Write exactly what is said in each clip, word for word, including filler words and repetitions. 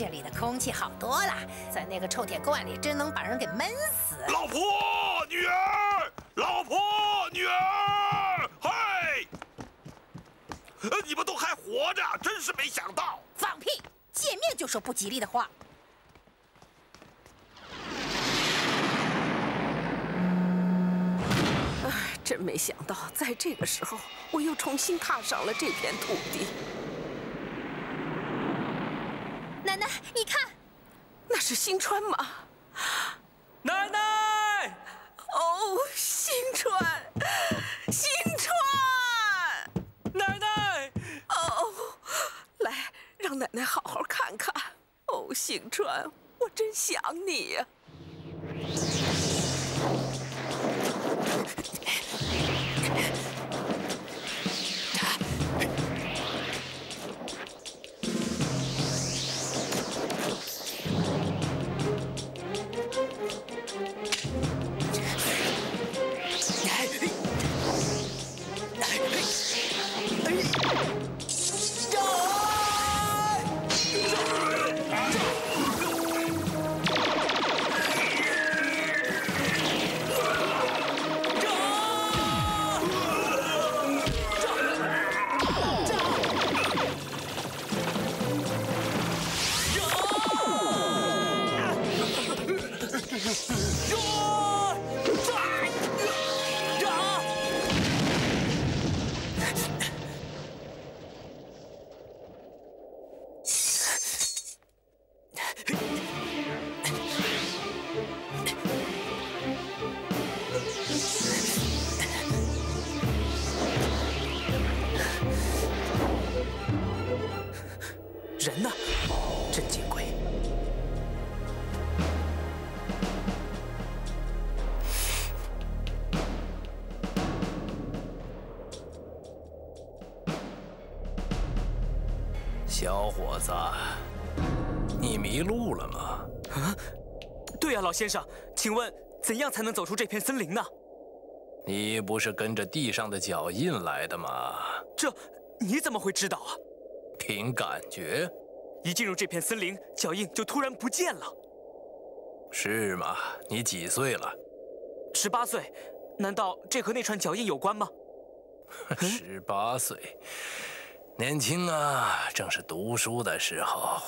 这里的空气好多了，在那个臭铁罐里真能把人给闷死。老婆，女儿，老婆，女儿，嘿！你们都还活着，真是没想到。放屁！见面就说不吉利的话。 真没想到，在这个时候，我又重新踏上了这片土地。奶奶，你看，那是新川吗？奶奶，哦，新川，新川，奶奶，哦，来，让奶奶好好看看。哦，新川，我真想你呀。 人呢？真见鬼！小伙子，你迷路了吗？啊，对呀，老先生，请问怎样才能走出这片森林呢？你不是跟着地上的脚印来的吗？这你怎么会知道啊？ 凭感觉，一进入这片森林，脚印就突然不见了。是吗？你几岁了？十八岁。难道这和那串脚印有关吗？十八岁，年轻啊，正是读书的时候，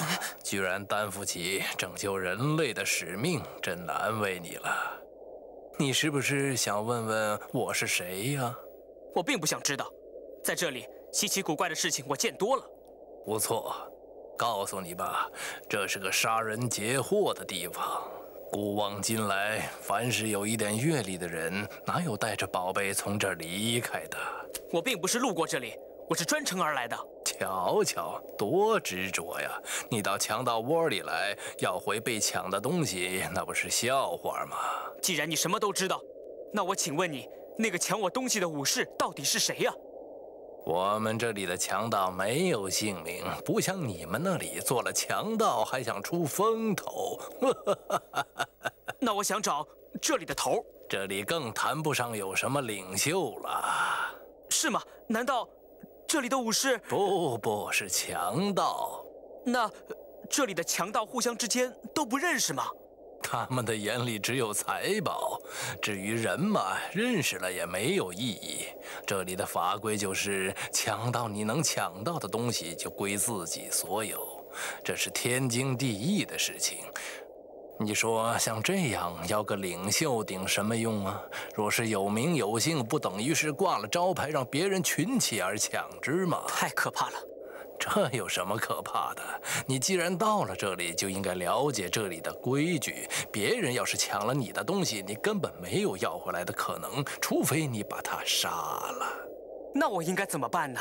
居然担负起拯救人类的使命，真难为你了。你是不是想问问我是谁呀？我并不想知道，在这里稀奇古怪的事情我见多了。 不错，告诉你吧，这是个杀人劫货的地方。古往今来，凡是有一点阅历的人，哪有带着宝贝从这离开的？我并不是路过这里，我是专程而来的。瞧瞧，多执着呀！你到强盗窝里来要回被抢的东西，那不是笑话吗？既然你什么都知道，那我请问你，那个抢我东西的武士到底是谁呀？ 我们这里的强盗没有姓名，不像你们那里做了强盗还想出风头。那我想找这里的头，这里更谈不上有什么领袖了，是吗？难道这里的武士不不是强盗？那这里的强盗互相之间都不认识吗？他们的眼里只有财宝，至于人嘛，认识了也没有意义。 这里的法规就是，抢到你能抢到的东西就归自己所有，这是天经地义的事情。你说像这样要个领袖顶什么用啊？若是有名有姓，不等于是挂了招牌让别人群起而抢之吗？太可怕了！这有什么可怕的？你既然到了这里，就应该了解这里的规矩。别人要是抢了你的东西，你根本没有要回来的可能，除非你把他杀了。那我应该怎么办呢？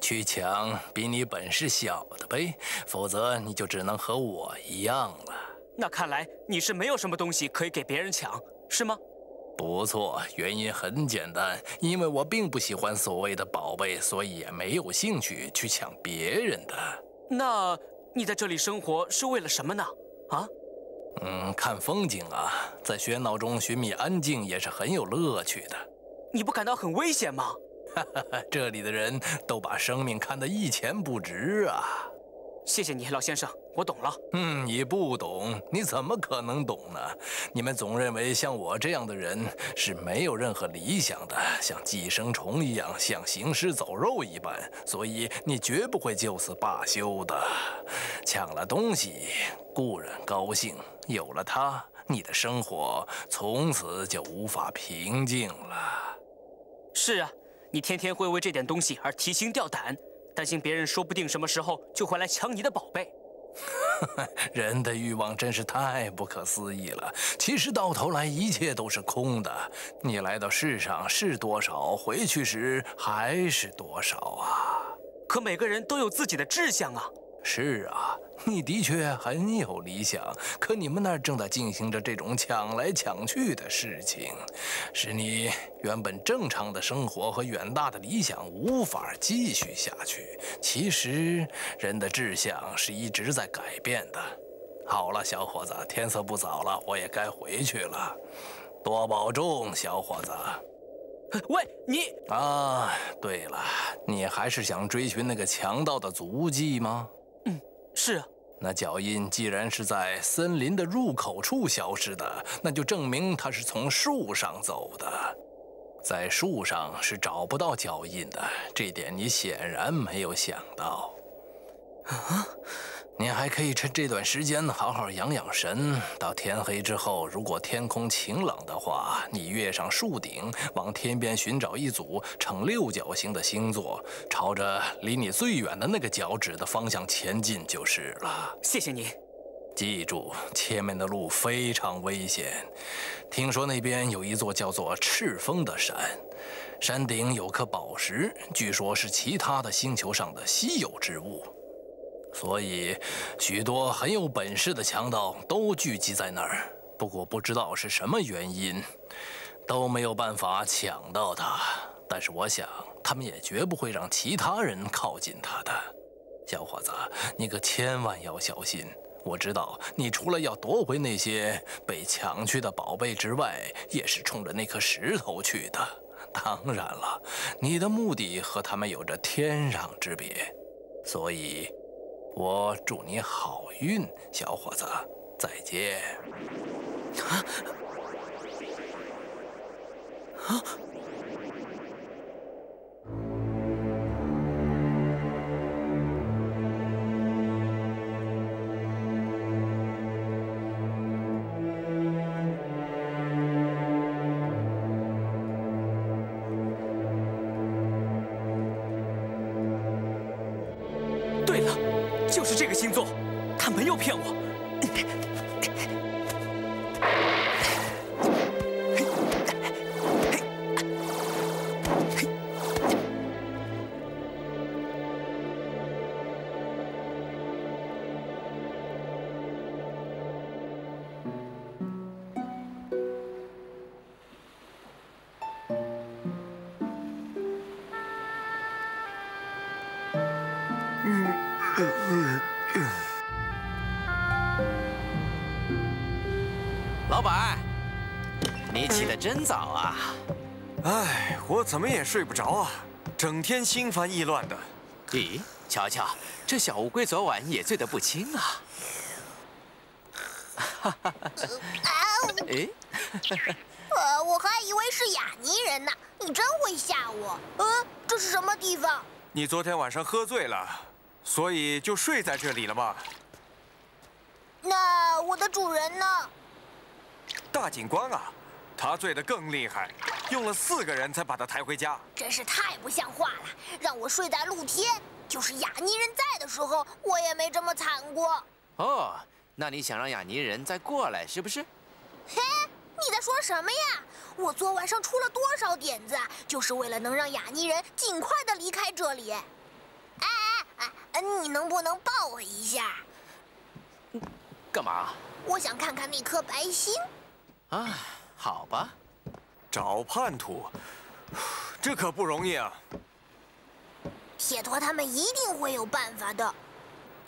去抢比你本事小的呗，否则你就只能和我一样了。那看来你是没有什么东西可以给别人抢，是吗？ 不错，原因很简单，因为我并不喜欢所谓的宝贝，所以也没有兴趣去抢别人的。那你在这里生活是为了什么呢？啊？嗯，看风景啊，在喧闹中寻觅安静也是很有乐趣的。你不感到很危险吗？哈哈哈，这里的人都把生命看得一钱不值啊。谢谢你，老先生，我懂了。嗯，你不懂，你怎么可能懂呢？你们总认为像我这样的人是没有任何理想的，像寄生虫一样，像行尸走肉一般，所以你绝不会就此罢休的。抢了东西固然高兴，有了它，你的生活从此就无法平静了。是啊，你天天会为这点东西而提心吊胆。 担心别人说不定什么时候就会来抢你的宝贝，人的欲望真是太不可思议了。其实到头来一切都是空的，你来到世上是多少，回去时还是多少啊。可每个人都有自己的志向啊。是啊，你的确很有理想，可你们那儿正在进行着这种抢来抢去的事情，使你。 原本正常的生活和远大的理想无法继续下去。其实，人的志向是一直在改变的。好了，小伙子，天色不早了，我也该回去了。多保重，小伙子。喂，你啊，对了，你还是想追寻那个强盗的足迹吗？嗯，是啊。 那脚印既然是在森林的入口处消失的，那就证明它是从树上走的。在树上是找不到脚印的，这点你显然没有想到。啊！你还可以趁这段时间好好养养神。到天黑之后，如果天空晴朗的话，你跃上树顶，往天边寻找一组呈六角形的星座，朝着离你最远的那个脚趾的方向前进就是了。谢谢你。记住，前面的路非常危险。听说那边有一座叫做赤峰的山。 山顶有颗宝石，据说是其他的星球上的稀有之物，所以许多很有本事的强盗都聚集在那儿。不过不知道是什么原因，都没有办法抢到它。但是我想，他们也绝不会让其他人靠近它的。小伙子，你可千万要小心！我知道，你除了要夺回那些被抢去的宝贝之外，也是冲着那颗石头去的。 当然了，你的目的和他们有着天壤之别，所以，我祝你好运，小伙子，再见。啊啊！老板，你起得真早啊！哎，我怎么也睡不着啊，整天心烦意乱的。咦，瞧瞧，这小乌龟昨晚也醉得不轻啊！哈哈哈！哎，呃，我还以为是雅尼人呢，你真会吓我。嗯，这是什么地方？你昨天晚上喝醉了，所以就睡在这里了吧？那我的主人呢？ 大警官啊，他醉得更厉害，用了四个人才把他抬回家，真是太不像话了！让我睡在露天，就是雅尼人在的时候，我也没这么惨过。哦，那你想让雅尼人再过来是不是？嘿，你在说什么呀？我昨晚上出了多少点子，就是为了能让雅尼人尽快的离开这里。哎哎哎，你能不能抱我一下？干嘛？我想看看那颗白星。 啊，好吧，找叛徒，这可不容易啊！铁陀他们一定会有办法的。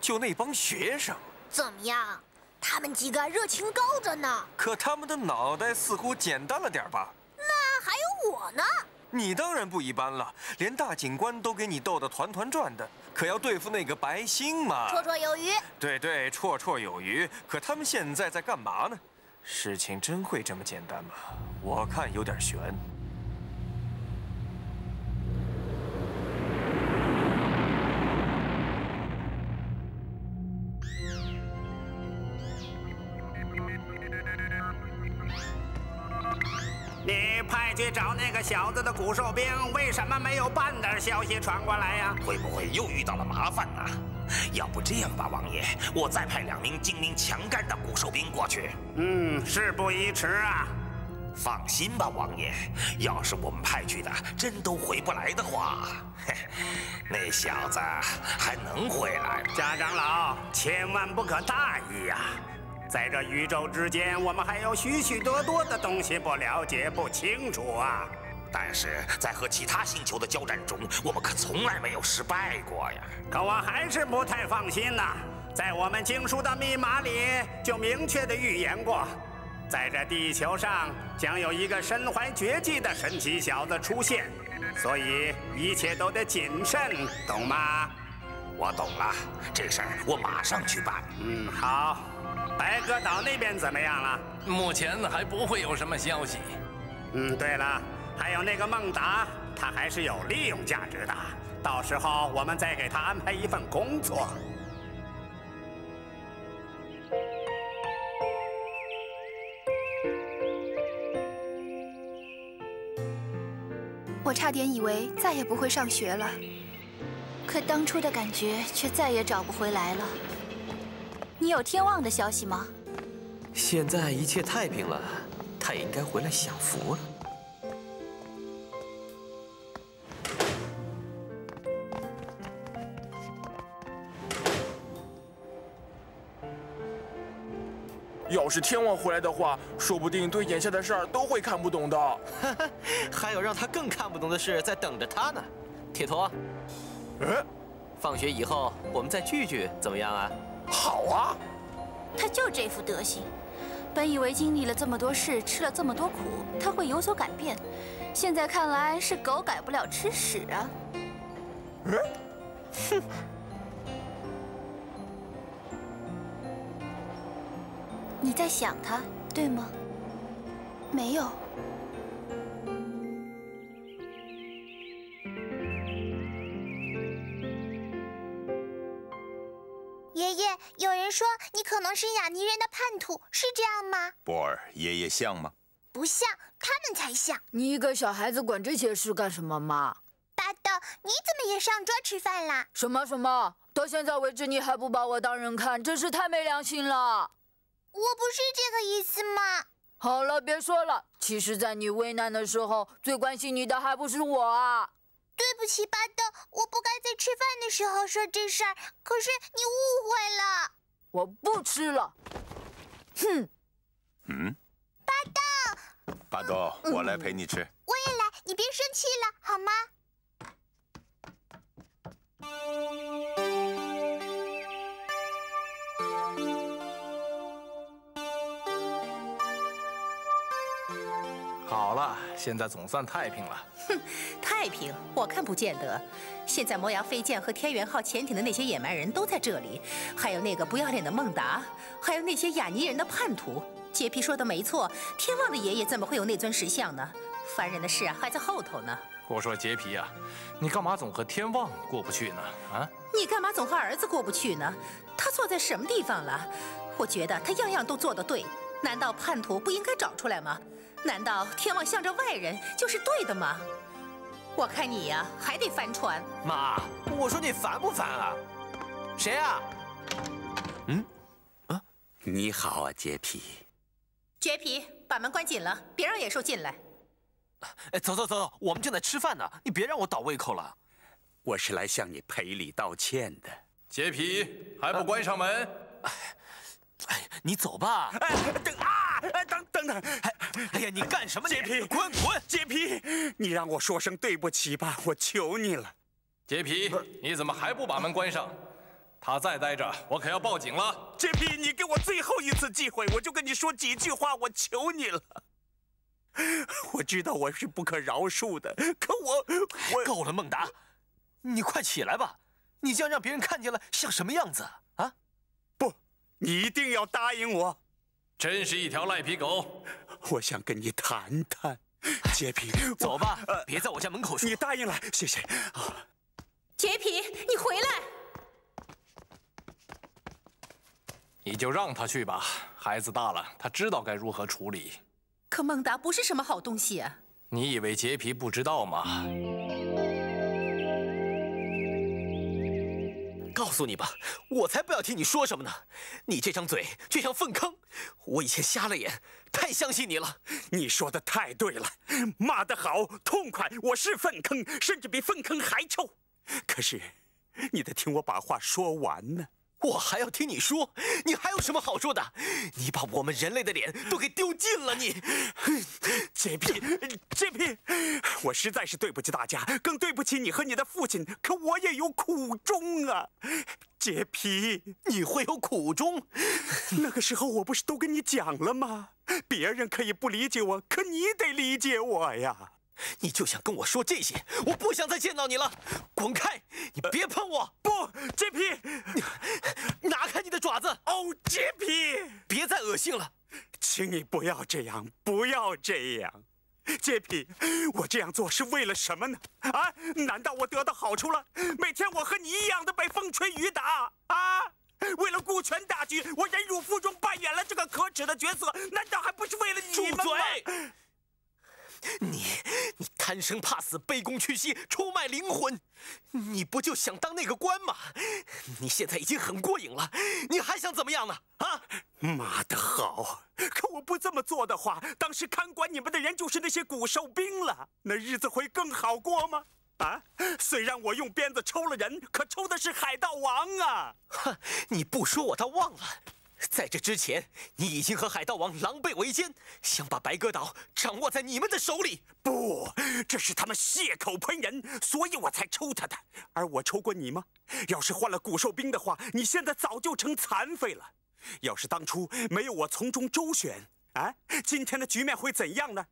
就那帮学生，怎么样？他们几个热情高着呢。可他们的脑袋似乎简单了点吧？那还有我呢。你当然不一般了，连大警官都给你逗得团团转的。可要对付那个白星嘛，绰绰有余。对对，绰绰有余。可他们现在在干嘛呢？事情真会这么简单吗？我看有点悬。 你派去找那个小子的骨兽兵，为什么没有半点消息传过来呀？会不会又遇到了麻烦呢？要不这样吧，王爷，我再派两名精明强干的骨兽兵过去。嗯，事不宜迟啊。放心吧，王爷，要是我们派去的真都回不来的话，那小子还能回来吗？家长老，千万不可大意呀！ 在这宇宙之间，我们还有许许多多的东西不了解、不清楚啊！但是在和其他星球的交战中，我们可从来没有失败过呀。可我还是不太放心呐、啊。在我们经书的密码里就明确的预言过，在这地球上将有一个身怀绝技的神奇小子出现，所以一切都得谨慎，懂吗？我懂了，这事儿我马上去办。嗯，好。 白鸽岛那边怎么样了？目前还不会有什么消息。嗯，对了，还有那个孟达，他还是有利用价值的。到时候我们再给他安排一份工作。我差点以为再也不会上学了，可当初的感觉却再也找不回来了。 你有天望的消息吗？现在一切太平了，他也应该回来享福了。要是天望回来的话，说不定对眼下的事儿都会看不懂的。还有让他更看不懂的事在等着他呢。铁头，哎，放学以后我们再聚聚，怎么样啊？ 好啊，他就这副德行。本以为经历了这么多事，吃了这么多苦，他会有所改变，现在看来是狗改不了吃屎啊！哼！你在想他，对吗？没有。 有人说你可能是雅尼人的叛徒，是这样吗？波尔，爷爷像吗？不像，他们才像。你一个小孩子管这些事干什么嘛？巴豆，你怎么也上桌吃饭啦？什么什么？到现在为止你还不把我当人看，真是太没良心了。我不是这个意思嘛。好了，别说了。其实，在你危难的时候，最关心你的还不是我啊。 对不起，巴豆，我不该在吃饭的时候说这事儿。可是你误会了，我不吃了。哼，嗯，巴豆，巴豆，我来陪你吃。我也来，你别生气了，好吗？好了，现在总算太平了。哼。 太平，我看不见得。现在摩崖飞舰和天元号潜艇的那些野蛮人都在这里，还有那个不要脸的孟达，还有那些雅尼人的叛徒。洁皮说的没错，天望的爷爷怎么会有那尊石像呢？烦人的事啊，还在后头呢。我说洁皮啊，你干嘛总和天望过不去呢？啊，你干嘛总和儿子过不去呢？他错在什么地方了？我觉得他样样都做得对，难道叛徒不应该找出来吗？难道天望向着外人就是对的吗？ 我看你呀、啊，还得翻船。妈，我说你烦不烦啊？谁啊？嗯，啊，你好啊，洁皮。洁皮，把门关紧了，别让野兽进来。哎，走走走走，我们正在吃饭呢，你别让我倒胃口了。我是来向你赔礼道歉的。洁皮，还不关上门？啊、哎，你走吧。哎，等啊，等等等。哎 哎呀，你干什么？洁皮，滚滚！洁皮，你让我说声对不起吧，我求你了。洁皮，你怎么还不把门关上？他再待着，我可要报警了。洁皮，你给我最后一次机会，我就跟你说几句话，我求你了。我知道我是不可饶恕的，可我我够了，孟达，你快起来吧！你这样让别人看见了，像什么样子啊？不，你一定要答应我！真是一条赖皮狗！我想跟你谈谈，洁癖。走吧，呃、别在我家门口说。你答应了，谢谢。啊、洁癖，你回来！ 你就让他去吧，孩子大了，他知道该如何处理。可孟达不是什么好东西啊！你以为洁皮不知道吗？告诉你吧，我才不要听你说什么呢！你这张嘴就像粪坑，我以前瞎了眼，太相信你了。你说的太对了，骂得好，痛快！我是粪坑，甚至比粪坑还臭。可是，你得听我把话说完呢。 我还要听你说，你还有什么好说的？你把我们人类的脸都给丢尽了，你！洁癖，洁癖，我实在是对不起大家，更对不起你和你的父亲。可我也有苦衷啊，洁癖，你会有苦衷？那个时候我不是都跟你讲了吗？别人可以不理解我，可你得理解我呀。你就想跟我说这些？我不想再见到你了，滚开！你别碰我！呃、不，洁癖。 拿开你的爪子！哦，洁癖，别再恶心了，请你不要这样，不要这样，洁癖，我这样做是为了什么呢？啊，难道我得到好处了？每天我和你一样的被风吹雨打啊！为了顾全大局，我忍辱负重扮演了这个可耻的角色，难道还不是为了你们吗？住嘴！你，你贪生怕死，卑躬屈膝，出卖灵魂，你不就想当那个官吗？你现在已经很过瘾了，你还想怎么样呢？啊！妈的好！可我不这么做的话，当时看管你们的人就是那些骨兽兵了，那日子会更好过吗？啊！虽然我用鞭子抽了人，可抽的是海盗王啊！哼，你不说我倒忘了。 在这之前，你已经和海盗王狼狈为奸，想把白鸽岛掌握在你们的手里。不，这是他们血口喷人，所以我才抽他的。而我抽过你吗？要是换了骨兽兵的话，你现在早就成残废了。要是当初没有我从中周旋，啊，今天的局面会怎样呢？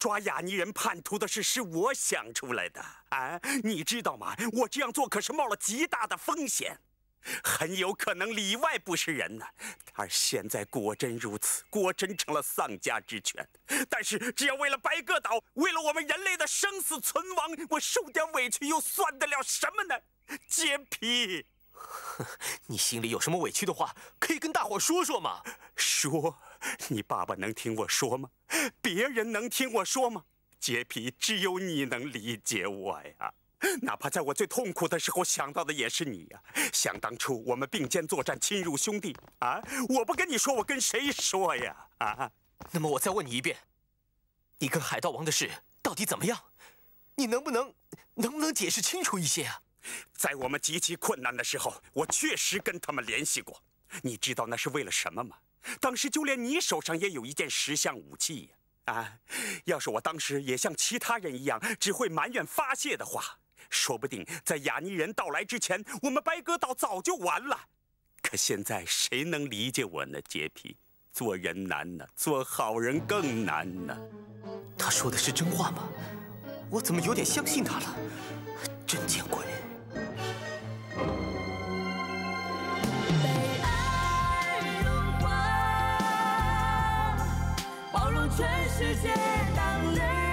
抓雅尼人叛徒的事是我想出来的，啊，你知道吗？我这样做可是冒了极大的风险。 很有可能里外不是人呢、啊，而现在果真如此，果真成了丧家之犬。但是，只要为了白鸽岛，为了我们人类的生死存亡，我受点委屈又算得了什么呢？洁癖，你心里有什么委屈的话，可以跟大伙说说嘛。说，你爸爸能听我说吗？别人能听我说吗？洁癖，只有你能理解我呀。 哪怕在我最痛苦的时候想到的也是你呀、啊！想当初我们并肩作战，亲如兄弟啊！我不跟你说，我跟谁说呀？啊！那么我再问你一遍，你跟海盗王的事到底怎么样？你能不能能不能解释清楚一些啊？在我们极其困难的时候，我确实跟他们联系过。你知道那是为了什么吗？当时就连你手上也有一件十项武器呀、啊！啊！要是我当时也像其他人一样，只会埋怨发泄的话。 说不定在雅尼人到来之前，我们白鸽岛早就完了。可现在谁能理解我呢？洁癖，做人难呢，做好人更难呢。他说的是真话吗？我怎么有点相信他了？真见鬼！ 全世界当人。